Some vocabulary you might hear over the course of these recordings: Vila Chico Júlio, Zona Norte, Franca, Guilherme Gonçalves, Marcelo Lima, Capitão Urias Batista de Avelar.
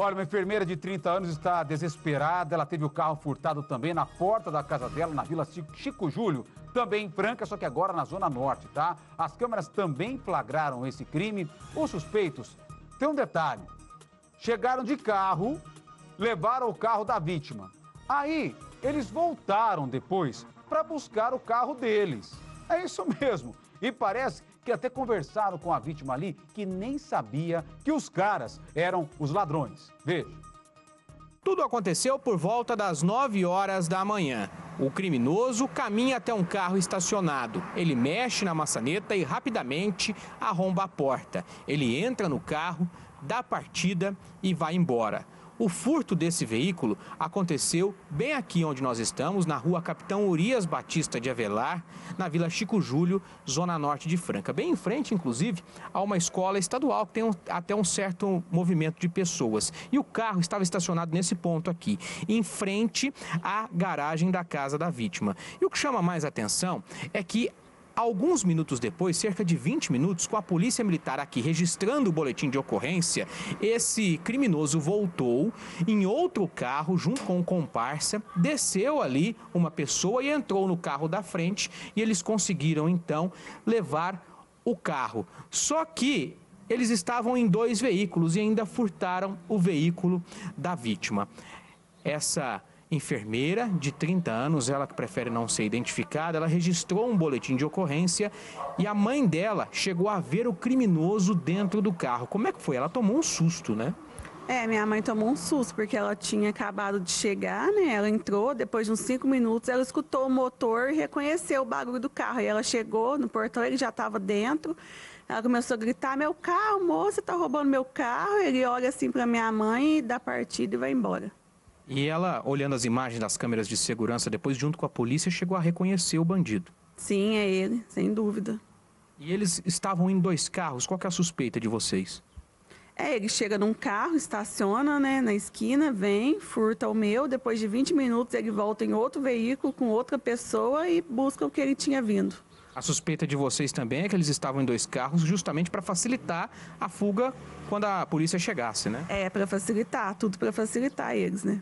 Olha, uma enfermeira de 30 anos está desesperada. Ela teve o carro furtado também na porta da casa dela, na Vila Chico Júlio, também em Franca, só que agora na Zona Norte, tá? As câmeras também flagraram esse crime. Os suspeitos, tem um detalhe, chegaram de carro, levaram o carro da vítima. Aí, eles voltaram depois para buscar o carro deles. É isso mesmo. E parece que até conversaram com a vítima ali, que nem sabia que os caras eram os ladrões. Veja. Tudo aconteceu por volta das 9 horas da manhã. O criminoso caminha até um carro estacionado. Ele mexe na maçaneta e rapidamente arromba a porta. Ele entra no carro, dá partida e vai embora. O furto desse veículo aconteceu bem aqui onde nós estamos, na rua Capitão Urias Batista de Avelar, na Vila Chico Júlio, zona norte de Franca. Bem em frente, inclusive, a uma escola estadual que tem até um certo movimento de pessoas. E o carro estava estacionado nesse ponto aqui, em frente à garagem da casa da vítima. E o que chama mais atenção é que alguns minutos depois, cerca de 20 minutos, com a polícia militar aqui registrando o boletim de ocorrência, esse criminoso voltou em outro carro junto com um comparsa, desceu ali uma pessoa e entrou no carro da frente e eles conseguiram então levar o carro. Só que eles estavam em dois veículos e ainda furtaram o veículo da vítima. Essa enfermeira de 30 anos, ela que prefere não ser identificada, ela registrou um boletim de ocorrência e a mãe dela chegou a ver o criminoso dentro do carro. Como é que foi? Ela tomou um susto, né? É, minha mãe tomou um susto porque ela tinha acabado de chegar, né? Ela entrou, depois de uns 5 minutos, ela escutou o motor e reconheceu o barulho do carro. E ela chegou no portão, ele já estava dentro. Ela começou a gritar: meu carro, moça, tá roubando meu carro. Ele olha assim para minha mãe e dá partida e vai embora. E ela, olhando as imagens das câmeras de segurança depois, junto com a polícia, chegou a reconhecer o bandido. Sim, é ele, sem dúvida. E eles estavam em dois carros, qual que é a suspeita de vocês? É, ele chega num carro, estaciona, né, na esquina, vem, furta o meu, depois de 20 minutos ele volta em outro veículo com outra pessoa e busca o que ele tinha vindo. A suspeita de vocês também é que eles estavam em dois carros justamente para facilitar a fuga quando a polícia chegasse, né? É, para facilitar, tudo para facilitar eles, né?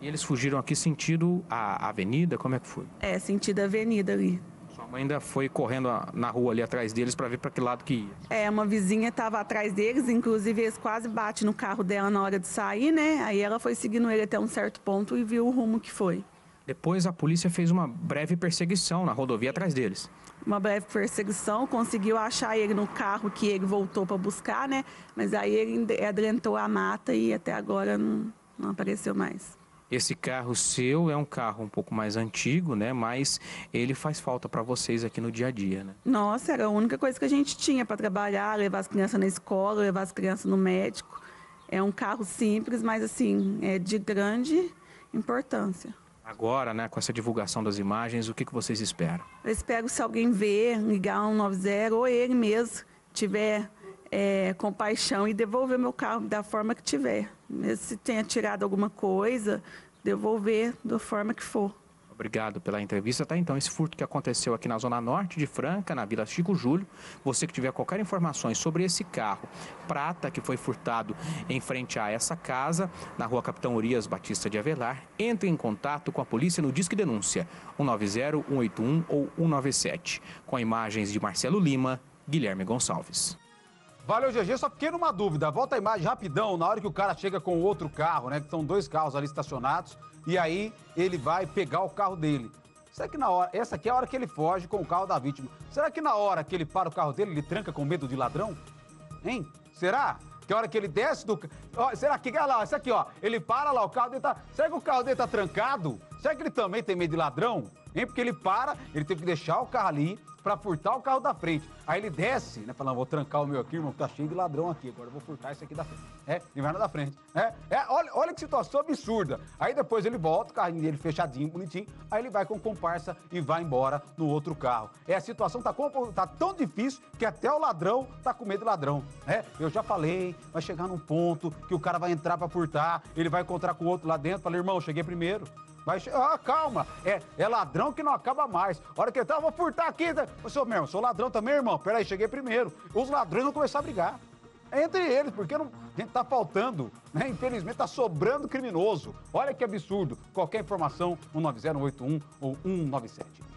E eles fugiram aqui sentido a avenida? Como é que foi? É, sentido a avenida ali. Sua mãe ainda foi correndo na rua ali atrás deles para ver para que lado que ia. É, uma vizinha estava atrás deles, inclusive eles quase batem no carro dela na hora de sair, né? Aí ela foi seguindo ele até um certo ponto e viu o rumo que foi. Depois a polícia fez uma breve perseguição na rodovia atrás deles. Uma breve perseguição, conseguiu achar ele no carro que ele voltou para buscar, né? Mas aí ele adentrentou a mata e até agora não apareceu mais. Esse carro seu é um carro um pouco mais antigo, né? Mas ele faz falta para vocês aqui no dia a dia, né? Nossa, era a única coisa que a gente tinha para trabalhar, levar as crianças na escola, levar as crianças no médico. É um carro simples, mas assim, é de grande importância. Agora, né, com essa divulgação das imagens, o que vocês esperam? Eu espero, se alguém ver, ligar 190 ou ele mesmo tiver compaixão e devolver meu carro da forma que tiver. Mesmo se tenha tirado alguma coisa, devolver da forma que for. Obrigado pela entrevista. Tá, então, esse furto que aconteceu aqui na Zona Norte de Franca, na Vila Chico Júlio. Você que tiver qualquer informação sobre esse carro prata que foi furtado em frente a essa casa, na rua Capitão Urias Batista de Avelar, entre em contato com a polícia no Disque Denúncia, 190, 181 ou 197. Com imagens de Marcelo Lima, Guilherme Gonçalves. Valeu, GG. Só fiquei numa dúvida. Volta a imagem rapidão, na hora que o cara chega com outro carro, né? Que são dois carros ali estacionados, e aí ele vai pegar o carro dele. Será que na hora... Essa aqui é a hora que ele foge com o carro da vítima. Será que na hora que ele para o carro dele, ele tranca com medo de ladrão? Hein? Será? Que a hora que ele desce do... Ó, será que... Olha lá, essa aqui, ó. Ele para lá, o carro dele tá... Será que o carro dele tá trancado? Será que ele também tem medo de ladrão? Hein? Porque ele para, ele teve que deixar o carro ali para furtar o carro da frente. Aí ele desce, né? Falando, vou trancar o meu aqui, irmão, que tá cheio de ladrão aqui. Agora eu vou furtar esse aqui da frente. É, e vai na da frente. Olha que situação absurda. Aí depois ele volta, o carrinho dele fechadinho, bonitinho. Aí ele vai com o comparsa e vai embora no outro carro. É, a situação tá tão difícil que até o ladrão tá com medo de ladrão. É, eu já falei, vai chegar num ponto que o cara vai entrar para furtar, ele vai encontrar com o outro lá dentro. Falei, irmão, cheguei primeiro. Vai chegar, calma, é ladrão que não acaba mais. A hora que ele tá, vou furtar aqui. Tá? Eu sou ladrão também, irmão. Peraí, cheguei primeiro. Os ladrões vão começar a brigar. entre eles, porque não, tá faltando, né? Infelizmente, tá sobrando criminoso. Olha que absurdo. Qualquer informação, 19081 ou 197.